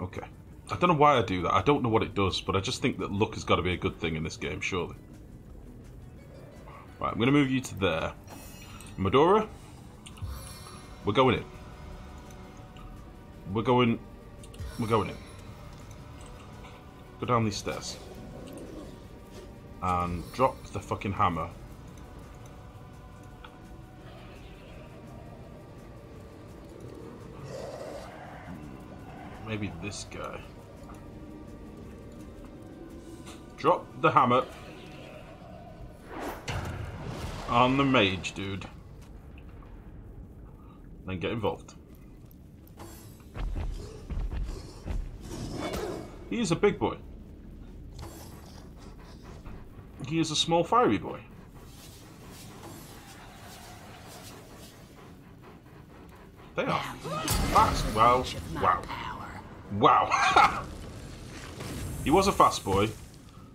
Okay. I don't know why I do that. I don't know what it does, but I just think that luck has got to be a good thing in this game, surely. Right, I'm going to move you to there. Madora, we're going in. We're going in. Go down these stairs. And drop the fucking hammer. Maybe this guy. Drop the hammer on the mage, dude. Then get involved. He is a big boy. He is a small fiery boy. They are fast. Wow. Wow. Wow. He was a fast boy,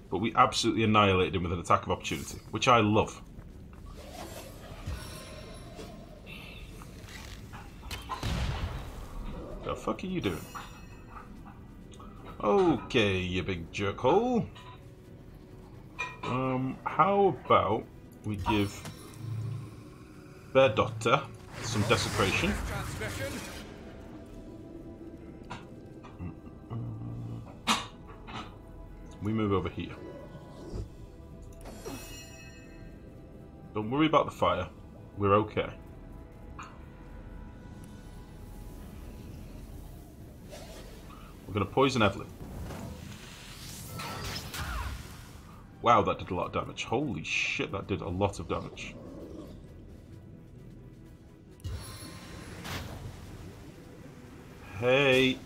but we absolutely annihilated him with an attack of opportunity, which I love. The fuck are you doing? Okay, you big jerkhole. How about we give Bear Daughter some desecration? We move over here. Don't worry about the fire. We're okay. We're going to poison Evelyn. Wow, that did a lot of damage. Holy shit, that did a lot of damage. Hey.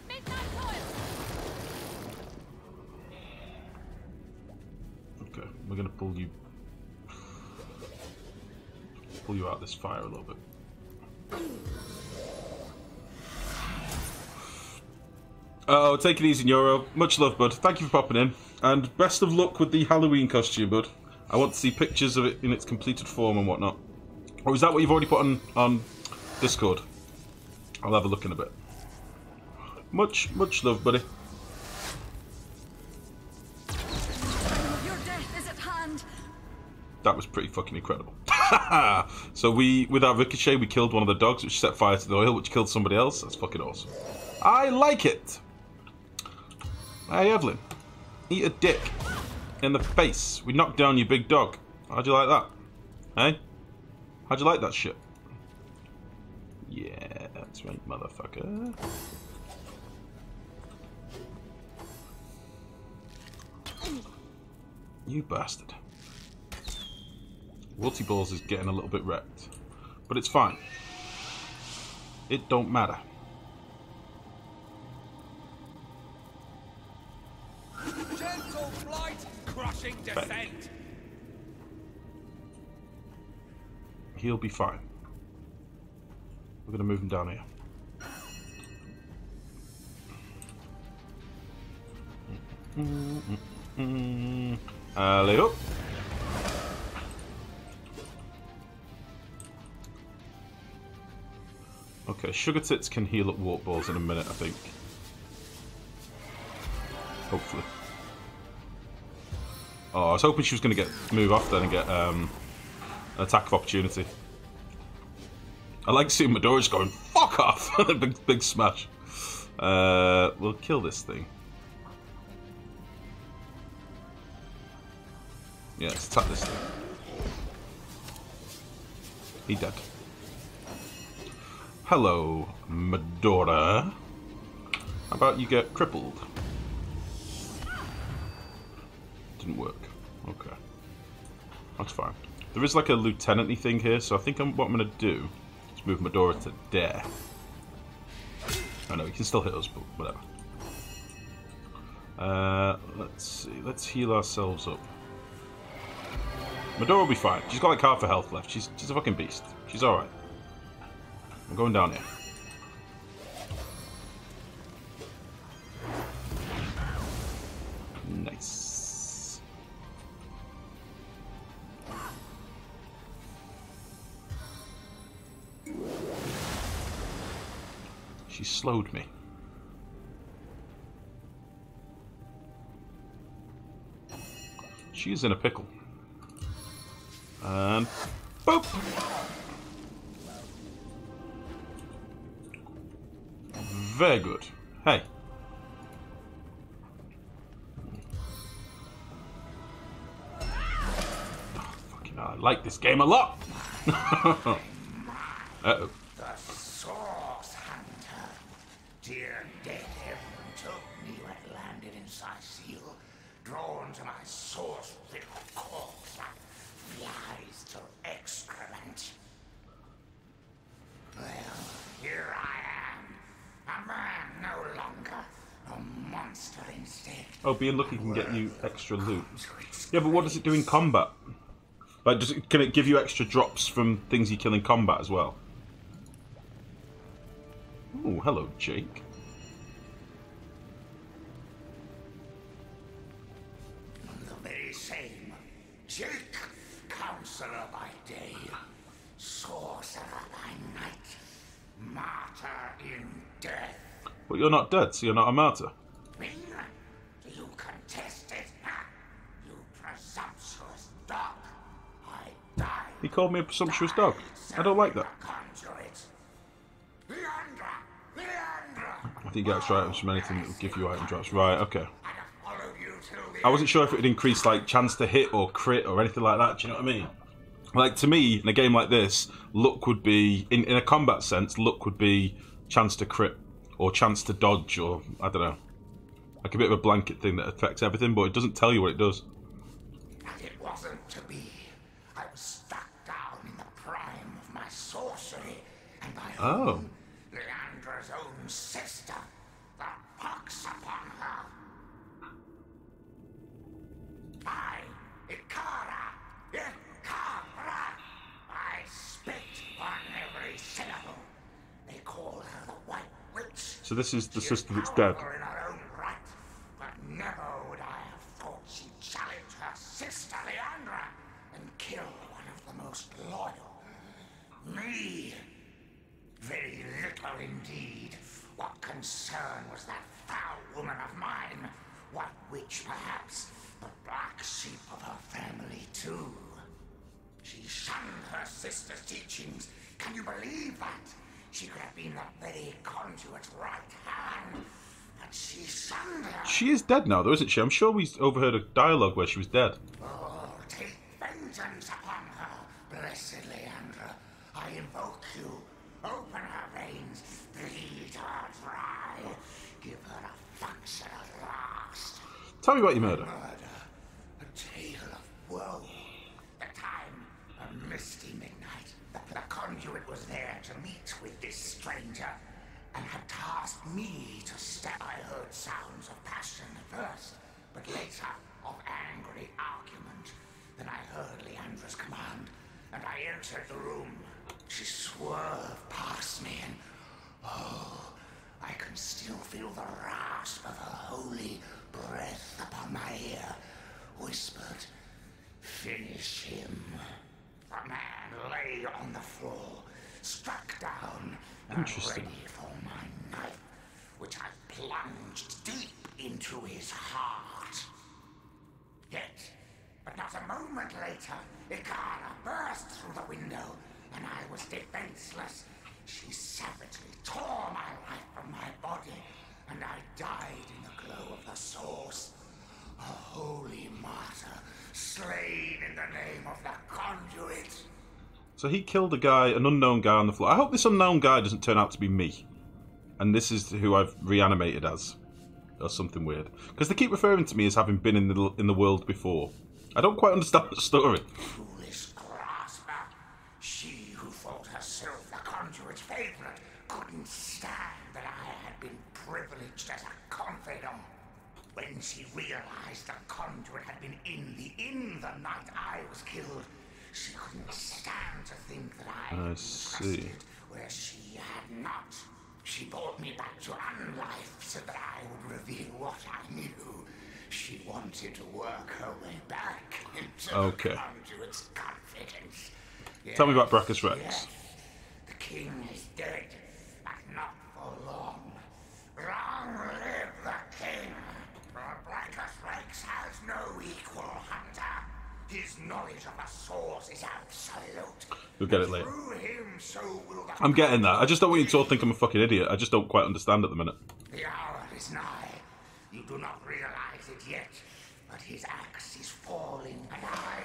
We're gonna pull you out of this fire a little bit. Oh, take it easy, Neuro. Much love, bud. Thank you for popping in, and best of luck with the Halloween costume, bud. I want to see pictures of it in its completed form and whatnot. Or is that what you've already put on Discord? I'll have a look in a bit. Much love, buddy. That was pretty fucking incredible. So we, with our ricochet, we killed one of the dogs, which set fire to the oil, which killed somebody else. That's fucking awesome. I like it. Hey, Evelyn. Eat a dick in the face. We knocked down your big dog. How'd you like that? Hey? How'd you like that shit? Yeah, that's right, motherfucker. You bastard. Wiltie Balls is getting a little bit wrecked, but it's fine. It don't matter. Gentle flight, crushing descent. He'll be fine. We're gonna move him down here. Alley up. Okay, Sugar Tits can heal up warp balls in a minute, I think. Hopefully. Oh, I was hoping she was going to move off then and get an attack of opportunity. I like seeing Madora's going, fuck off! big smash. We'll kill this thing. Yeah, let's attack this thing. He's dead. Hello, Madora. How about you get crippled? Didn't work. Okay. That's fine. There is like a lieutenant-y thing here, so I think what I'm going to do is move Madora to there. I know, he can still hit us, but whatever. Let's see. Let's heal ourselves up. Madora will be fine. She's got like half her health left. She's a fucking beast. She's alright. I'm going down here. Nice. She slowed me. She's in a pickle. Boop! Very good. Hey. Oh, fucking hell, I like this game a lot! Uh-oh. The Source Hunter. Dear dead Evelyn told me you had landed in Cyseal, drawn to my source with a corpse that flies to excrement. Well, here I am, a man no longer, a monster instead. Oh, being lucky can get you extra loot. Yeah, but what does it do in combat? Like, does it, can it give you extra drops from things you kill in combat as well? Oh, hello, Jake. The very same. Jake, counselor by day, sorcerer by night, martyr in death. But you're not dead, so you're not a martyr. Do you contest it? You presumptuous dog. I die. He called me a presumptuous dog. I don't like that. I think you get extra items from anything that will give you item drops. Right, okay. I wasn't sure if it would increase, like, chance to hit or crit or anything like that, do you know what I mean? Like, to me, in a game like this, luck would be, in a combat sense, luck would be chance to crit or chance to dodge or, I don't know. Like a bit of a blanket thing that affects everything, but it doesn't tell you what it does. And it wasn't to be. I was stuck down in the prime of my sorcery and my own, Leandra's own sister, that pox upon her. I, Icara, I spit on every syllable. They call her the White Witch. So this is the sister that's dead. In her own right, but never would I have thought she'd challenge her sister Leandra and kill one of the most loyal. Me. Very little indeed. What concern was that foul woman of mine? What witch, perhaps, but black sheep of her family, too. She shunned her sister's teachings. Can you believe that? She could have been that very conduit's right hand, but she shunned her. She is dead now, though, isn't she? I'm sure we overheard a dialogue where she was dead. Oh, take vengeance upon her, blessed Leandra. I invoke you. Open her veins, bleed her dry, give her a function at last. Tell me about your murder. A tale of woe. The time, a misty midnight, the conduit was there to meet with this stranger, and had tasked me to step. I heard sounds of passion first, but later of angry argument. Then I heard Leandra's command, and I entered the room. She swerved past me and, oh, I can still feel the rasp of her holy breath upon my ear, whispered, "Finish him." The man lay on the floor, struck down, and ready for my knife, which I plunged deep into his heart. Yet, but not a moment later, Icara burst through the window, and I was defenseless. She savagely tore my life from my body, and I died in the glow of the source. A holy martyr, slain in the name of the conduit. So he killed a guy, an unknown guy on the floor. I hope this unknown guy doesn't turn out to be me. And this is who I've reanimated as. Or something weird. Because they keep referring to me as having been in the world before. I don't quite understand the story. Favourite couldn't stand that I had been privileged as a confidant. When she realized the conduit had been in the night I was killed, she couldn't stand to think that I had trusted where she had not. She brought me back to unlife so that I would reveal what I knew. She wanted to work her way back into the conduit's confidence. Yes, tell me about Bracchus Rex. Yes. The king is dead, but not for long. Long live the king, for Bracchus Rex has no equal, hunter. His knowledge of a source is absolute. You'll get it later. I'm getting that. I just don't want you to all think I'm a fucking idiot. I just don't quite understand at the minute. The hour is nigh. You do not realize it yet, but his axe is falling, and I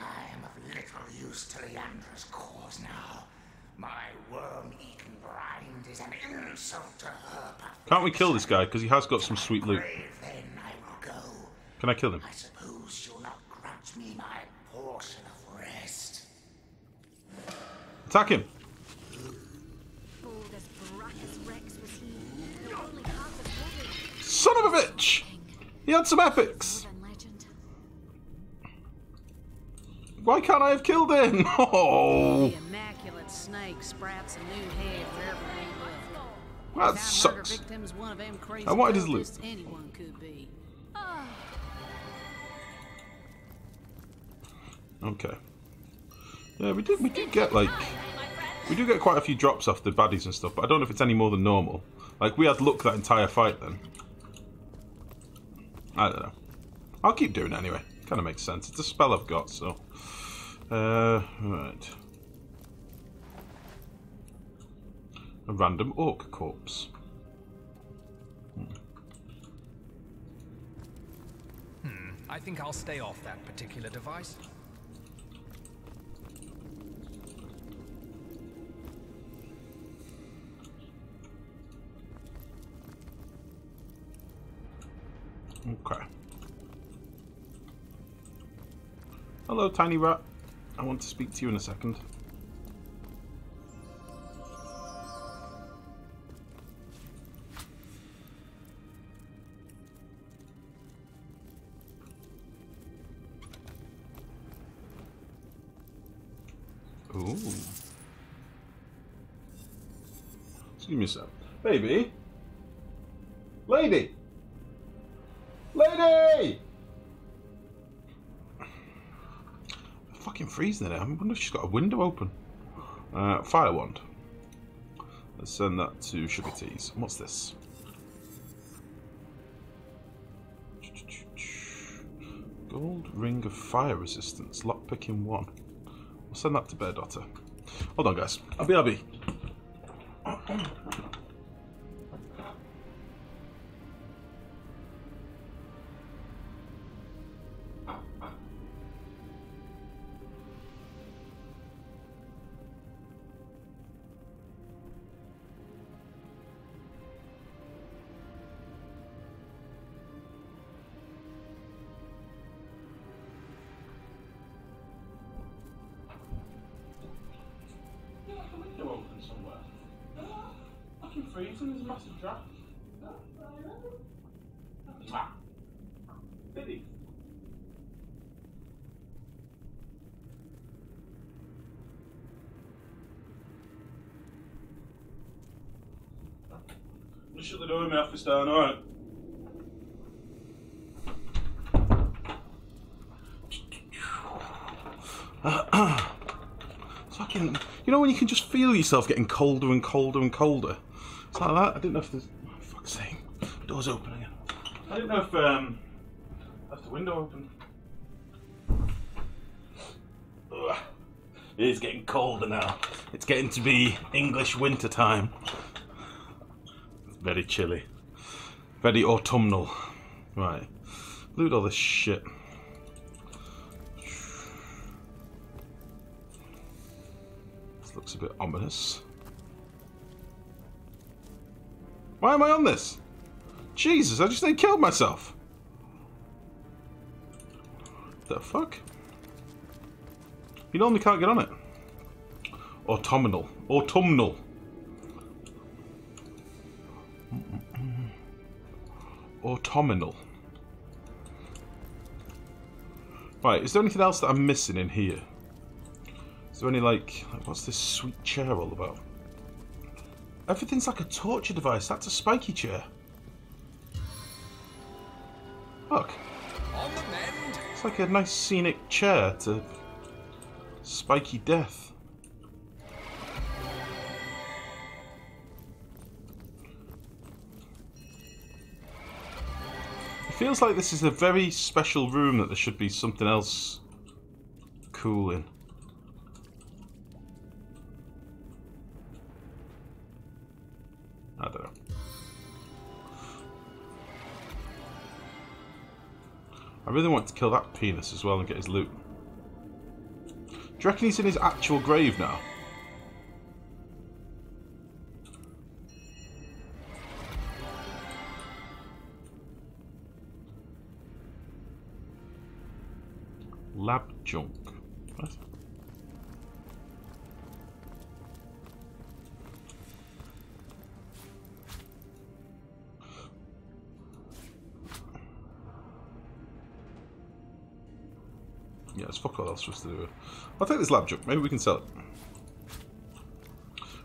am of little use to Leandra's cause now. My worm-eaten rind is an insult to her. Can't we kill this guy? Because he has got some sweet loot. Then I will go. Can I kill him? I suppose you'll not grudge me my portion of rest. Attack him. Son of a bitch! He had some epics. Why can't I have killed him? Oh. Snake sprouts a new head for every angle. That sucks. I wanted his loot. Anyone could be. Oh. Okay. Yeah, we did get like we get quite a few drops off the baddies and stuff, but I don't know if it's any more than normal. Like we had luck that entire fight then. I don't know. I'll keep doing it anyway. Kind of makes sense. It's a spell I've got, so right. A random orc corpse. I think I'll stay off that particular device. Okay. Hello, tiny rat. I want to speak to you in a second. Ooh. Excuse me, sir. Baby. Lady. Lady! I'm fucking freezing in there. I wonder if she's got a window open. Fire wand. Let's send that to Sugar Tits. What's this? Gold ring of fire resistance. Lockpicking one. I'll send that to Bear Daughter. Hold on, guys. I'll be RB. Shut the door in my office down, alright. Fucking, you know when you can just feel yourself getting colder and colder and colder? It's like that. I didn't know if there's... Oh, fuck's sake. The door's open again. I didn't know if left the window open. Ugh. It is getting colder now. It's getting to be English winter time. Very chilly. Very autumnal. Right. Loot all this shit. This looks a bit ominous. Why am I on this? Jesus, I just then killed myself. The fuck? You normally can't get on it. Autumnal. Autumnal. Autumnal. Right, is there anything else that I'm missing in here? Is there any, like what's this sweet chair all about? Everything's like a torture device. That's a spiky chair. Look. It's like a nice scenic chair to spiky death. Feels like this is a very special room that there should be something else cooling. I don't know. I really want to kill that penis as well and get his loot. Do you reckon he's in his actual grave now? Lab junk. What? Yeah, it's fuck all else for us to do. I'll take this lab junk. Maybe we can sell it.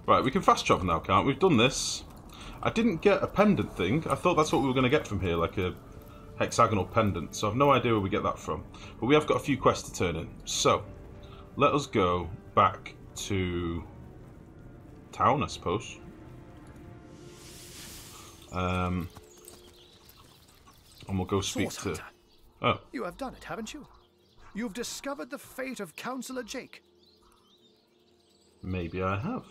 Right, we can fast travel now, can't we? We've done this. I didn't get a pendant thing. I thought that's what we were going to get from here, like a hexagonal pendant, so I've no idea where we get that from. But we have got a few quests to turn in. So, let us go back to town, I suppose. And we'll go speak to... Oh. You have done it, haven't you? You've discovered the fate of Councillor Jake. Maybe I have.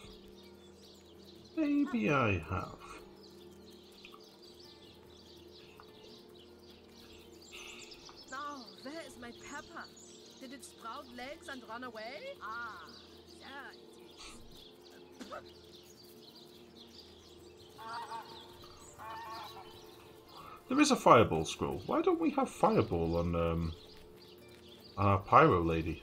Maybe I have. My pepper. Did it sprout legs and run away? Ah, there it is. There is a fireball scroll. Why don't we have fireball on our pyro lady?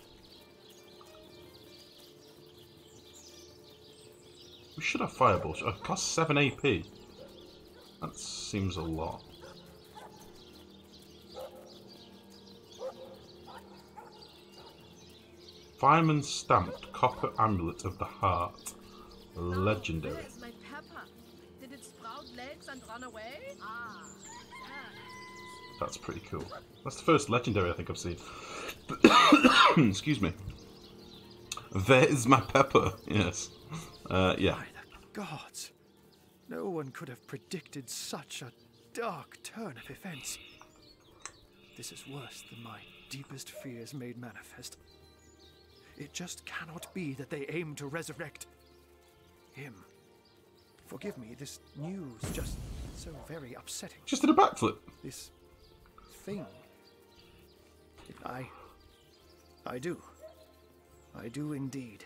We should have fireball. It costs 7 AP. That seems a lot. Fireman's stamped copper amulet of the heart. Legendary. Where is my pepper? Did it sprout legs and run away? Ah, that's pretty cool. That's the first legendary I think I've seen. Excuse me. Where is my pepper? Yes. Yeah. By the gods. No one could have predicted such a dark turn of events. This is worse than my deepest fears made manifest. It just cannot be that they aim to resurrect him. Forgive me, this news just so very upsetting. Just did a backflip. This thing. I do indeed.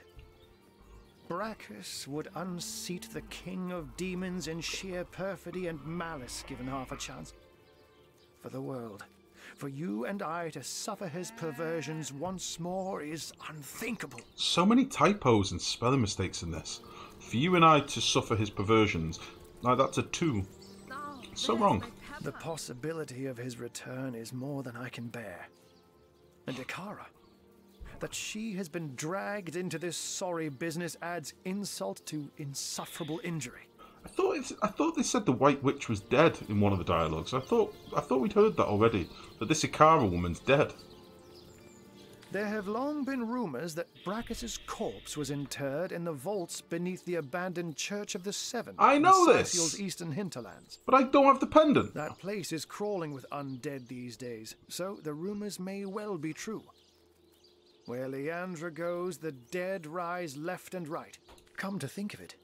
Bracchus would unseat the king of demons in sheer perfidy and malice given half a chance. For the world. For you and I to suffer his perversions once more is unthinkable. So many typos and spelling mistakes in this. For you and I to suffer his perversions. Now that's a 2. So wrong. The possibility of his return is more than I can bear. And Icara, that she has been dragged into this sorry business adds insult to insufferable injury. I thought they said the White Witch was dead in one of the dialogues. I thought we'd heard that already. That this Icara woman's dead. There have long been rumours that Bracchus's corpse was interred in the vaults beneath the abandoned Church of the Seven. I know this. Cyseal's eastern hinterlands. But I don't have the pendant. That place is crawling with undead these days, so the rumours may well be true. Where Leandra goes, the dead rise left and right. Come to think of it.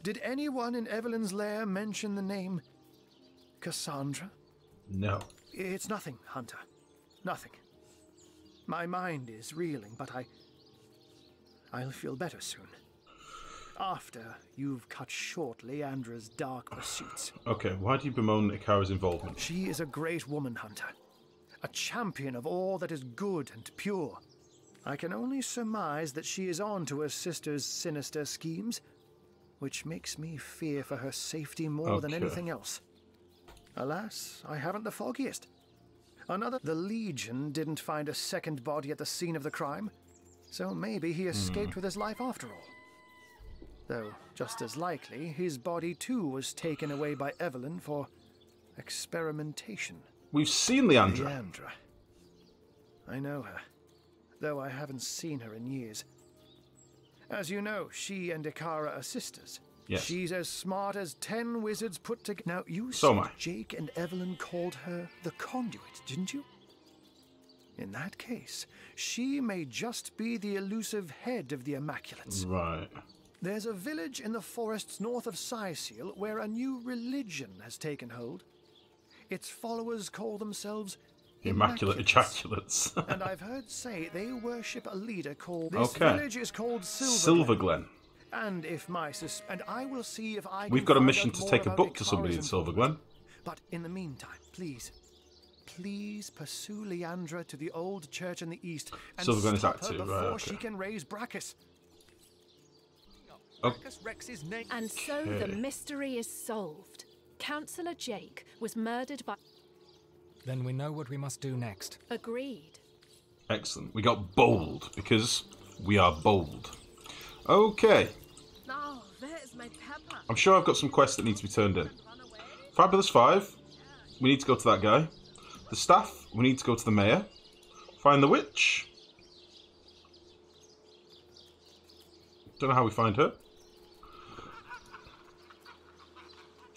Did anyone in Evelyn's lair mention the name Cassandra? No. It's nothing, Hunter. Nothing. My mind is reeling, but I'll feel better soon. After you've cut short Leandra's dark pursuits. Okay, why do you bemoan Icara's involvement? She is a great woman, Hunter. A champion of all that is good and pure. I can only surmise that she is on to her sister's sinister schemes, which makes me fear for her safety more than anything else. Alas, I haven't the foggiest. The Legion didn't find a second body at the scene of the crime, so maybe he escaped with his life after all. Though, just as likely, his body too was taken away by Evelyn for experimentation. We've seen Leandra. Leandra. I know her, though I haven't seen her in years. As you know, she and Icara are sisters. Yes. She's as smart as 10 wizards put together. Now, you said Jake and Evelyn called her the conduit, didn't you? In that case, she may just be the elusive head of the Immaculates. Right. There's a village in the forests north of Cyseal where a new religion has taken hold. Its followers call themselves Immaculate Ejaculates. And I've heard say they worship a leader called... This village is called Silverglen. And if my and I will see if I... We've got a mission to take a book to somebody in Silverglen. But in the meantime, please... Please pursue Leandra to the old church in the east and stop her before she can raise Bracchus. Bracchus Rex's name. And so the mystery is solved. Councillor Jake was murdered by... Then we know what we must do next. Agreed. Excellent. We got bold because we are bold. Okay. Oh, there's my pepper. I'm sure I've got some quests that need to be turned in. Fabulous 5. We need to go to that guy. The staff, we need to go to the mayor. Find the witch. Don't know how we find her.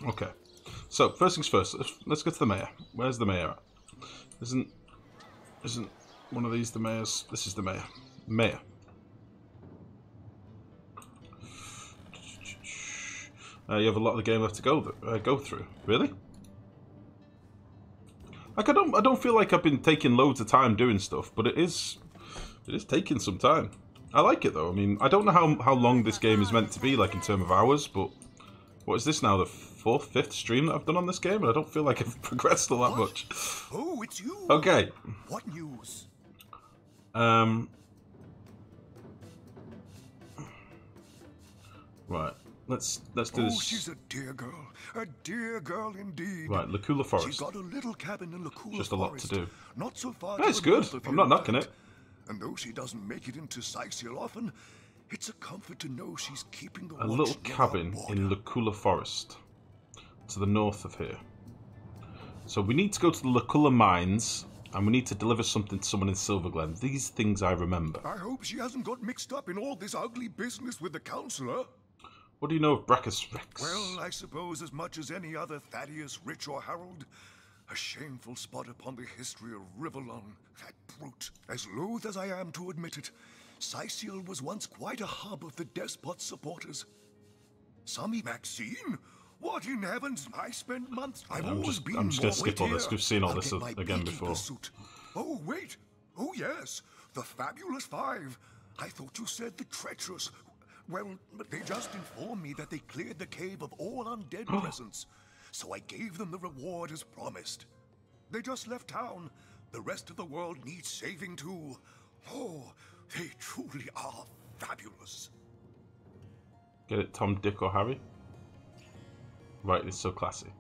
Okay. So, first things first, let's go to the mayor. Where's the mayor at? Isn't one of these the mayor's? This is the mayor. Mayor. You have a lot of the game left to go through. Really? Like I don't feel like I've been taking loads of time doing stuff, but it is taking some time. I like it though. I mean, I don't know how long this game is meant to be, like in terms of hours, but what is this now, the 4th, 5th stream that I've done on this game, and I don't feel like I've progressed all that much. Oh, it's you. Okay. What news? Right. Let's do this. Oh, she's a dear girl indeed. Right, Laculla Forest. She got a little cabin in Laculla Forest. Just a lot to do. Not so far. No, it's good. I'm not knocking it. And though she doesn't make it into Cyseal often, it's a comfort to know she's keeping the. A little cabin in Laculla Forest, to the north of here. So we need to go to the Laculla Mines, and we need to deliver something to someone in Silverglen. These things I remember. I hope she hasn't got mixed up in all this ugly business with the councillor. What do you know of Bracchus Rex? Well, I suppose as much as any other Thaddeus, Rich, or Harold. A shameful spot upon the history of Rivellon, that brute. As loath as I am to admit it, Cyseal was once quite a hub of the despot's supporters. Maxine? What in heavens? I spent months... I'm just going to skip all this. We've seen all this again before. Pursuit. Oh, wait. Oh, yes. The Fabulous 5. I thought you said the treacherous... Well, they just informed me that they cleared the cave of all undead presence, so I gave them the reward as promised. They just left town. The rest of the world needs saving too. Oh, they truly are fabulous. Get it, Tom, Dick, or Harry? Right, it's so classy.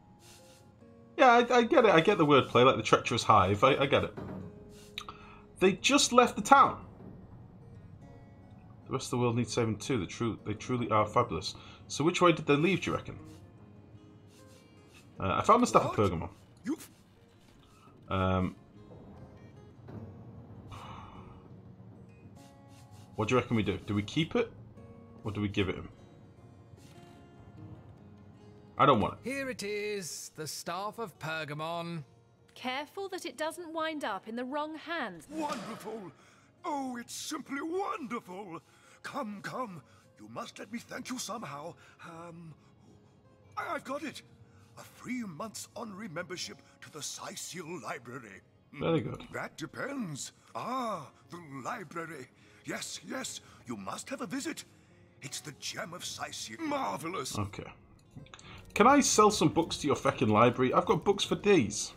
Yeah, I get it. I get the wordplay, like the treacherous hive. I get it. They just left the town. The rest of the world needs saving too. They truly are fabulous. So which way did they leave, do you reckon? I found the Staff of Pergamon. What do you reckon we do? Do we keep it? Or do we give it him? I don't want it. Here it is, the Staff of Pergamon. Careful that it doesn't wind up in the wrong hands. Wonderful! Oh, it's simply wonderful! Come, come. You must let me thank you somehow. I've got it. A 3 months honorary membership to the Cyseal Library. Very good. That depends. Ah, the library. Yes, yes. You must have a visit. It's the gem of Cyseal. Marvelous. Okay. Can I sell some books to your feckin' library? I've got books for days.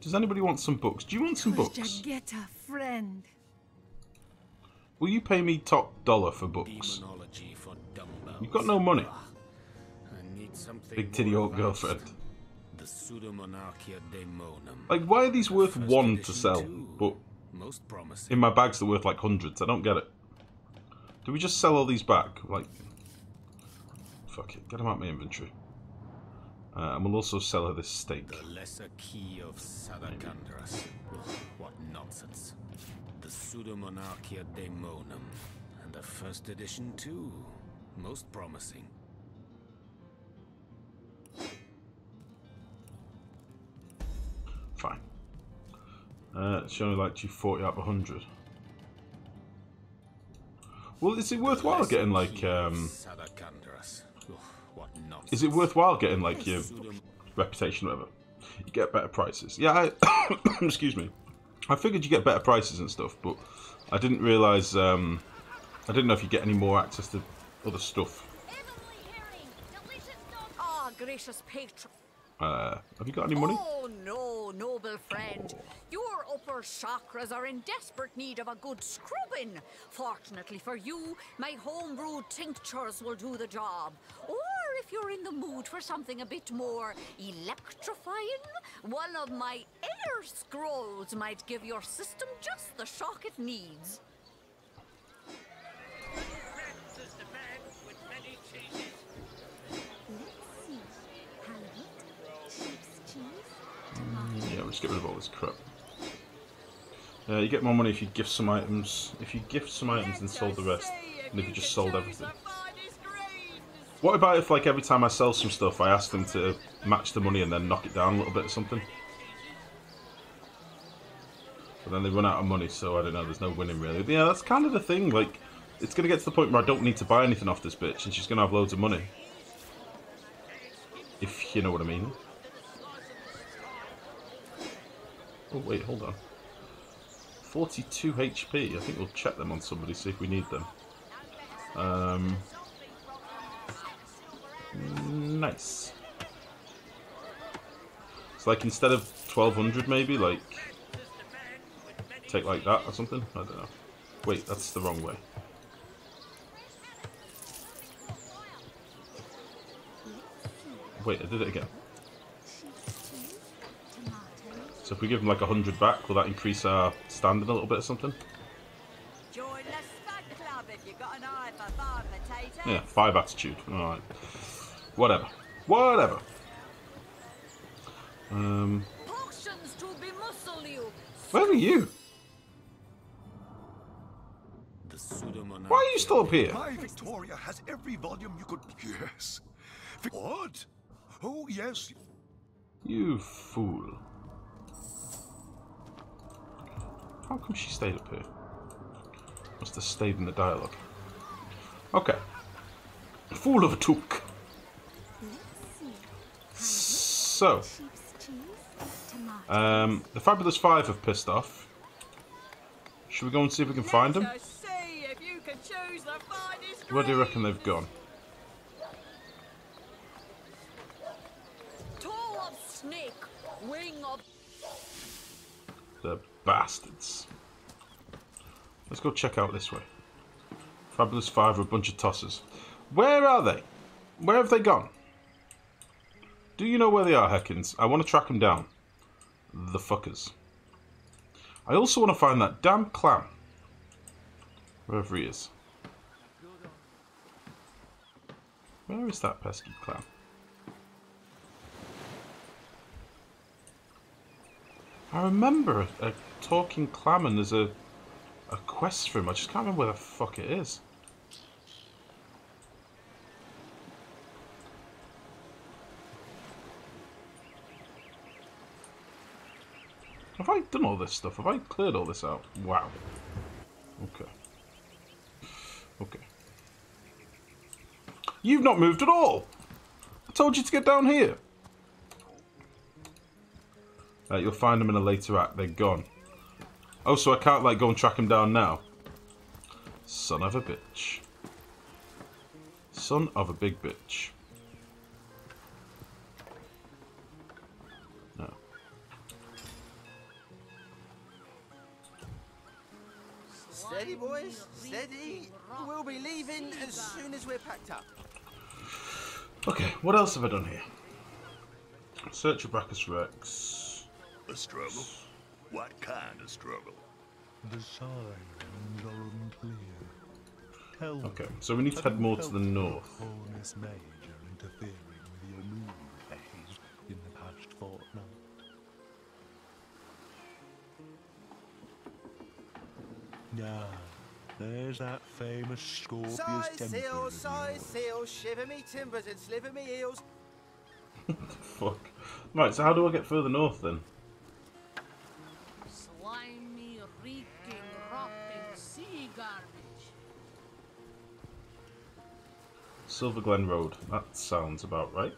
Does anybody want some books? Do you want some books? Get a friend. Will you pay me top dollar for books? For you've got no money. I need something. Big titty old girlfriend. The Pseudomonarchia daemonum. Like, why are these worth one to sell? But most promising. In my bags, they're worth like hundreds. I don't get it. Do we just sell all these back? Like, fuck it. Get them out of my inventory. And we'll also sell her this steak. The Lesser Key of Sathakandras. What nonsense. The Pseudomonarchia Daemonum. And the first edition too. Most promising. Fine. It's only like 240 out of 100. Well, is it worthwhile getting like is it worthwhile getting like your reputation or whatever? You get better prices. Yeah, I, excuse me. I figured you get better prices and stuff, but I didn't realise. I didn't know if you get any more access to other stuff. Gracious patron. Have you got any money? Oh no, noble friend. Your upper chakras are in desperate need of a good scrubbing. Fortunately for you, my homebrew tinctures will do the job. Or if you're in the mood for something a bit more electrifying, one of my air scrolls might give your system just the shock it needs. Let's get rid of all this crap. You get more money if you gift some items. If you gift some items, then sold the rest. And if you just sold everything. What about if, like, every time I sell some stuff, I ask them to match the money and then knock it down a little bit or something? But then they run out of money, so I don't know. There's no winning, really. But yeah, that's kind of the thing. Like, it's going to get to the point where I don't need to buy anything off this bitch, and she's going to have loads of money. If you know what I mean. Oh wait, hold on. 42 HP. I think we'll check them on somebody, see if we need them. Nice. It's like instead of 1200, maybe like take like that or something. I don't know. Wait, that's the wrong way. Wait, I did it again. So if we give them like 100 back, will that increase our standing a little bit or something? Yeah, 5 attitude. Alright. Whatever. Whatever. Where are you? Why are you still up here? My Victoria has every volume you could. Yes. What? Oh yes. You fool. How come she stayed up here? Must have stayed in the dialogue. Okay. Fool of a took. So. The Fabulous Five have pissed off. Should we go and see if we can find them? Where do you reckon they've gone? Toe of snake, wing of... The bastards. Let's go check out this way. Fabulous Five are a bunch of tossers. Where are they? Where have they gone? Do you know where they are, Heckins? I want to track them down. The fuckers. I also want to find that damn clown. Wherever he is. Where is that pesky clown? I remember a talking clam and there's a quest for him. I just can't remember where the fuck it is. Have I done all this stuff? Have I cleared all this out? Wow. Okay. Okay. You've not moved at all! I told you to get down here! You'll find them in a later act. They're gone. Oh, so I can't, like, go and track them down now. Son of a bitch. Son of a big bitch. No. Steady, boys. Steady. We'll be leaving as soon as we're packed up. Okay, what else have I done here? Search of Bracchus Rex. A struggle? What kind of struggle? The signs are unclear. Tell okay, so we need to head more to the north. Major interfering with your moon phase in the past fortnight. Now, there's that famous Scorpius Cyseal, Cyseal, shiver me timbers and sliver me heels. Fuck. Right, so how do I get further north then? Silverglen Road. That sounds about right.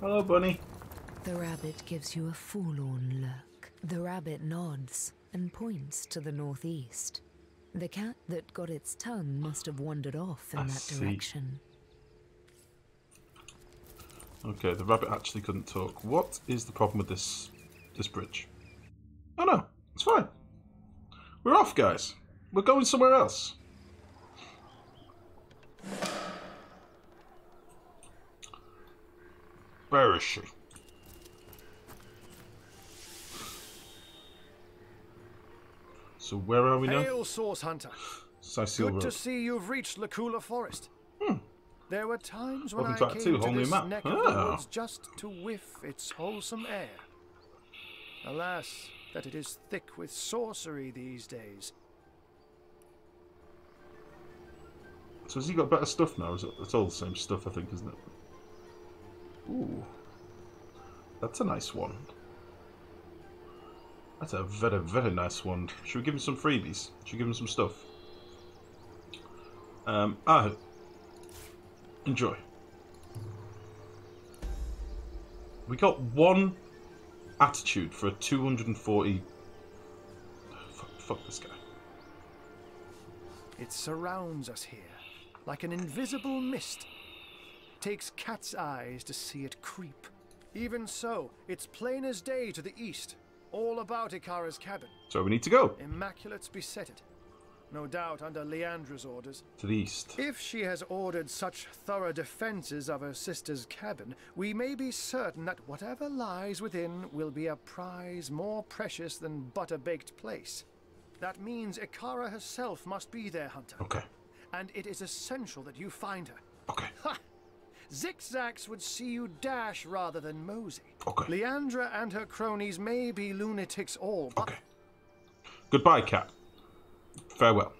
Hello, bunny. The rabbit gives you a forlorn look. The rabbit nods and points to the northeast. The cat that got its tongue must have wandered off in that direction. Okay, the rabbit actually couldn't talk. What is the problem with this bridge? Oh no, it's fine. We're off, guys. We're going somewhere else. Where is she? So where are we now? Hail, Source Hunter. Cyseal Road. To see you've reached Laculla Forest. There were times when I came to this neck of the woods just to whiff its wholesome air. Alas, that it is thick with sorcery these days. So has he got better stuff now? Is it? It's all the same stuff, I think, isn't it? Ooh, that's a nice one. That's a very, very nice one. Should we give him some freebies? Should we give him some stuff? Enjoy. We got one attitude for a 240. Fuck this guy. It surrounds us here like an invisible mist. Takes cat's eyes to see it creep. Even so, it's plain as day to the east. All about Icara's cabin. So we need to go. Immaculates beset it. No doubt under Leandra's orders. To the east. If she has ordered such thorough defenses of her sister's cabin, we may be certain that whatever lies within will be a prize more precious than butter-baked place. That means Icara herself must be there, Hunter. Okay. And it is essential that you find her. Okay. Ha! Zigzags would see you dash rather than mosey. Okay. Leandra and her cronies may be lunatics all, but... Okay. Goodbye, cat. Farewell.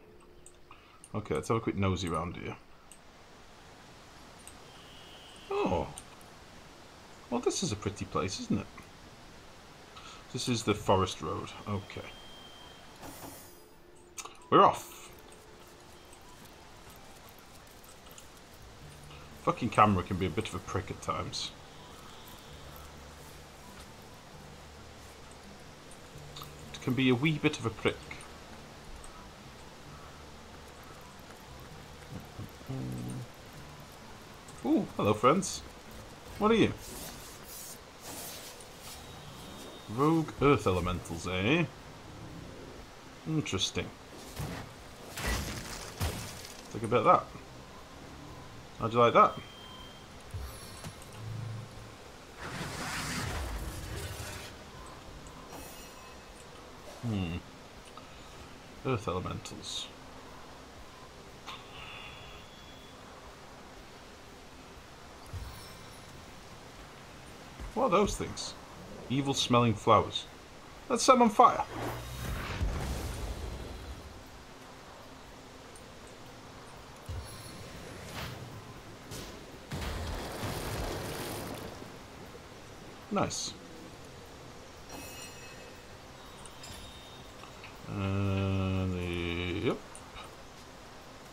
Okay, let's have a quick nosy round here. Oh. Well, this is a pretty place, isn't it? This is the forest road. Okay. We're off. Fucking camera can be a bit of a prick at times. It can be a wee bit of a prick. Ooh, hello friends. What are you? Rogue earth elementals, eh? Interesting. Take a bit of that. How'd you like that? Hmm. Earth elementals. What are those things? Evil smelling flowers. Let's set them on fire. Nice. Yep.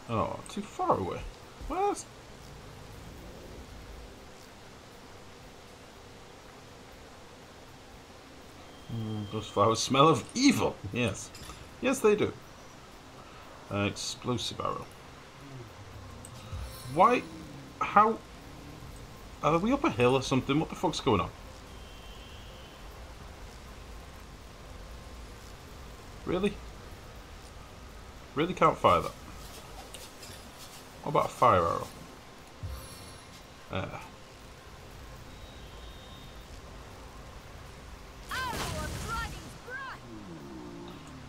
Oh, too far away. What? Those flowers smell of evil. Yes. Yes, they do. Explosive arrow. Why? How? Are we up a hill or something? What the fuck's going on? Really? Really can't fire that. What about a fire arrow?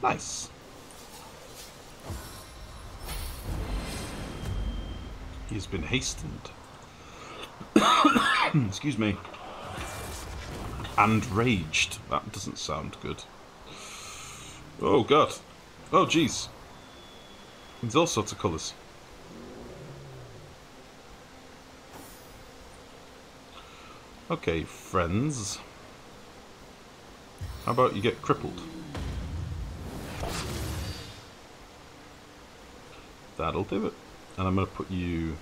Nice. He's been hastened. Excuse me. And raged. That doesn't sound good. Oh god. Oh jeez. There's all sorts of colours. Okay, friends. How about you get crippled? That'll do it. And I'm going to put you...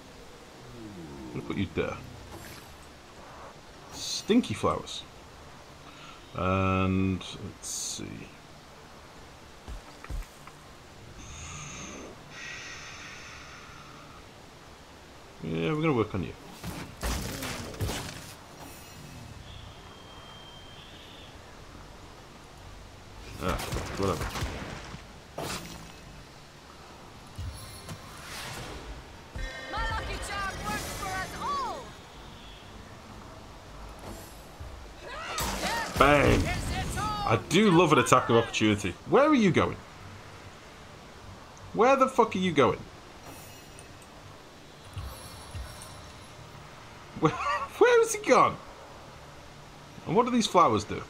I'm going to put you there. Stinky flowers. And let's see. Yeah, we're going to work on you. Ah, whatever. My lucky charm works for us all. Bang! I do love an attack of opportunity. Where are you going? Where the fuck are you going? Where has he gone? And what do these flowers do?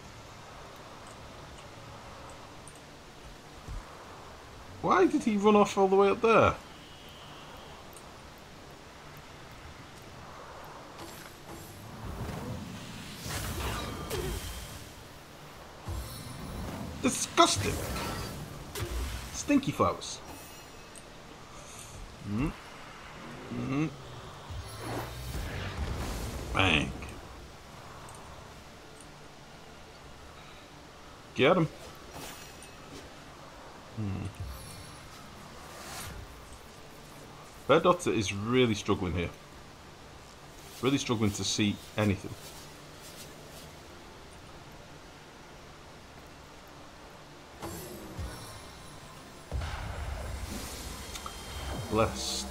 Why did he run off all the way up there? Disgusting! Stinky flowers. Mm-hmm. Mm-hmm. Bang. Get him. Hmm. Bear Daughter is really struggling here. Really struggling to see anything. Blessed.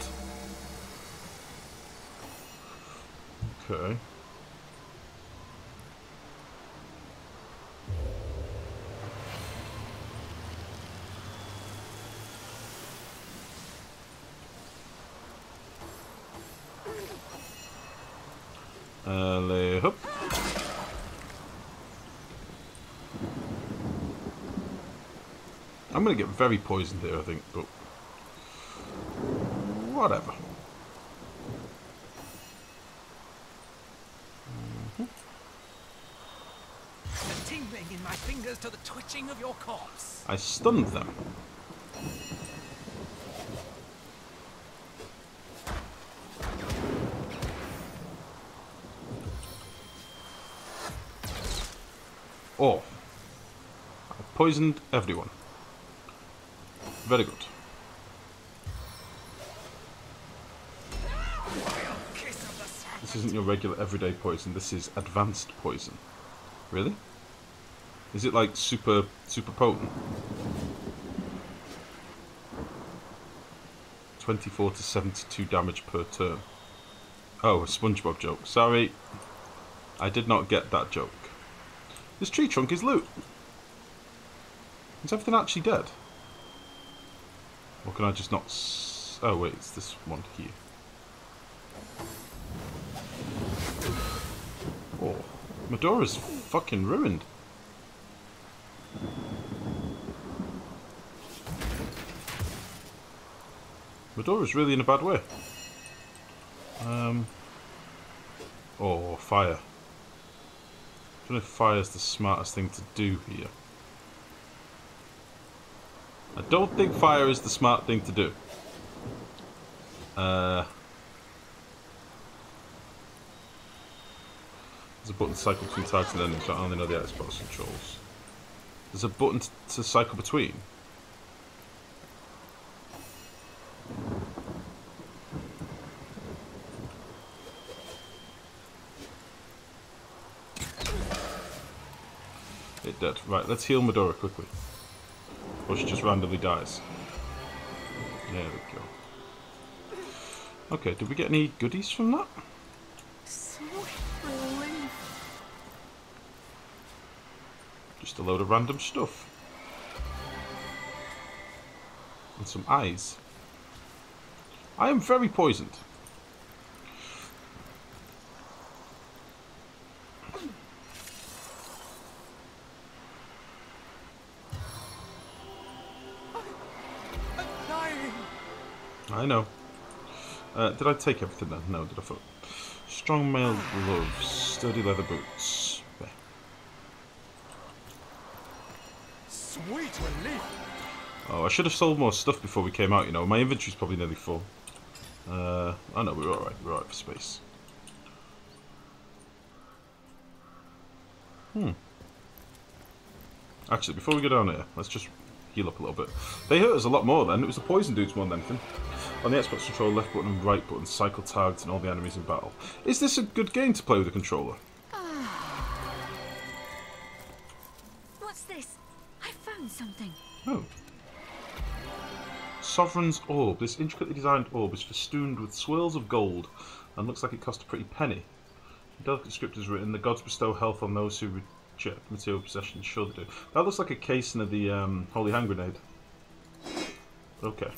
Okay. Alley-hop. I'm going to get very poisoned here, I think, but whatever. Mm-hmm. The tingling in my fingers to the twitching of your corpse. I stunned them. Oh, I poisoned everyone. Very good. This isn't your regular everyday poison, this is advanced poison. Really? Is it like super potent? 24 to 72 damage per turn. Oh, a SpongeBob joke. Sorry, I did not get that joke. This tree trunk is loot. Is everything actually dead? Or can I just not... oh wait, it's this one here. Oh, Madora's fucking ruined. Madora's really in a bad way. Oh, fire. I don't know if fire's the smartest thing to do here. I don't think fire is the smart thing to do. There's a button to cycle between targets and enemies, but I only know the Xbox controls. There's a button to cycle between. Dead. Right, let's heal Madora quickly. Or she just randomly dies. There we go. Okay, did we get any goodies from that? So annoying. Just a load of random stuff. And some eyes. I am very poisoned. I know. Did I take everything then? No, did I fuck? Strong mail gloves, sturdy leather boots. There. Sweet relief. Oh, I should have sold more stuff before we came out, you know. My inventory's probably nearly full. I know, we're alright. We're alright for space. Actually, before we go down here, let's just heal up a little bit. They hurt us a lot more then. It was the poison dudes more than anything. On the Xbox controller, left button and right button, cycle targets and all the enemies in battle. Is this a good game to play with a controller? What's this? I found something. Oh. Sovereign's orb. This intricately designed orb is festooned with swirls of gold and looks like it cost a pretty penny. The delicate script is written, the gods bestow health on those who reject material possessions. Sure they do. That looks like a casing of the Holy Hand Grenade. Okay.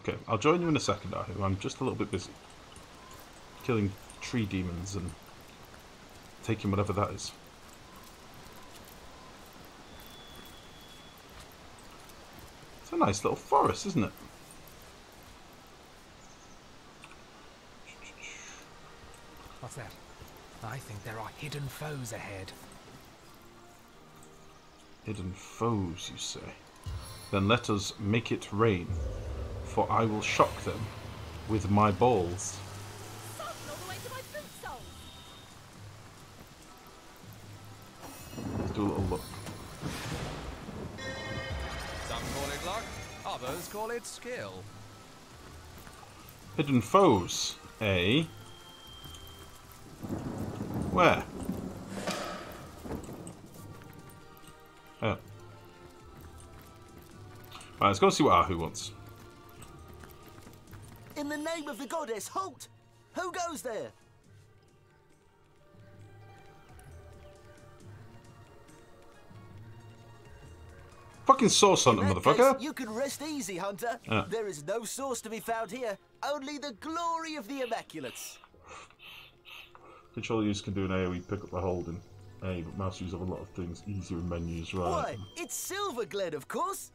Okay, I'll join you in a second out here. I'm just a little bit busy killing tree demons and taking whatever that is. It's a nice little forest, isn't it? What's that? I think there are hidden foes ahead. Hidden foes, you say? Then let us make it rain, for I will shock them with my balls. Let's do a little look. Some call it luck, others call it skill. Hidden foes, eh? Where? Oh. Alright, let's go and see what Ahu wants. In the name of the goddess, halt! Who goes there? Fucking sauce on them, motherfucker! You can rest easy, Hunter. Yeah. There is no sauce to be found here, only the glory of the Immaculates. Controller use can do an AoE pick up by holding. Hey, but mouse use have a lot of things easier in menus, right? Why, it's Silverglen, of course.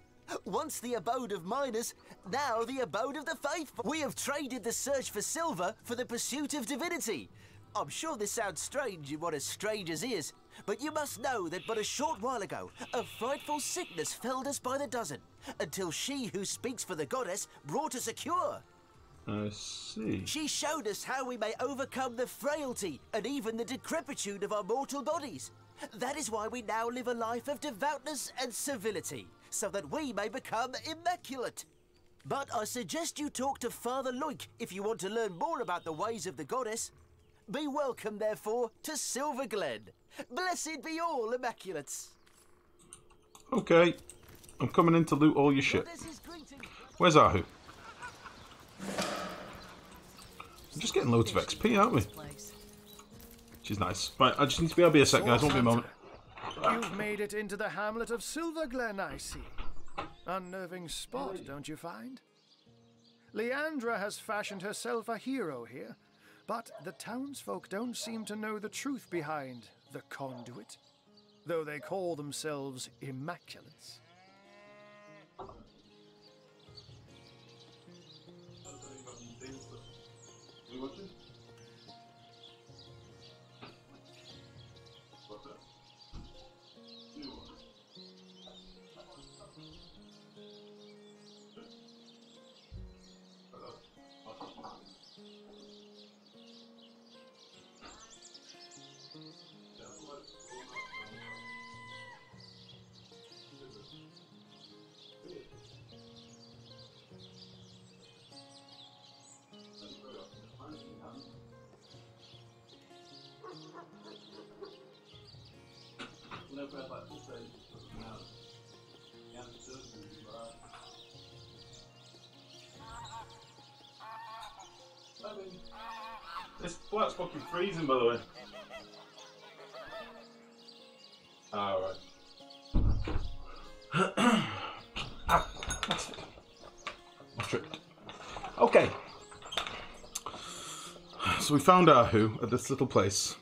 Once the abode of miners, now the abode of the faithful. We have traded the search for silver for the pursuit of divinity. I'm sure this sounds strange in what as strange as is, but you must know that but a short while ago, a frightful sickness felled us by the dozen, until she who speaks for the goddess brought us a cure. I see. She showed us how we may overcome the frailty and even the decrepitude of our mortal bodies. That is why we now live a life of devoutness and civility, so that we may become immaculate. But I suggest you talk to Father Loic if you want to learn more about the ways of the goddess. Be welcome, therefore, to Silverglen. Blessed be all immaculates. Okay, I'm coming in to loot all your shit. Where's Ahu? I'm just getting loads of XP, aren't we? She's nice. Right, I just need to be able to be a sec, guys. Won't be a moment. You've made it into the hamlet of Silverglen, I see. Unnerving spot, don't you find? Leandra has fashioned herself a hero here, but the townsfolk don't seem to know the truth behind the conduit, though they call themselves Immaculates. This flat's fucking freezing, by the way. Alright. That's it. I'm tricked. Okay. So we found Ahu at this little place.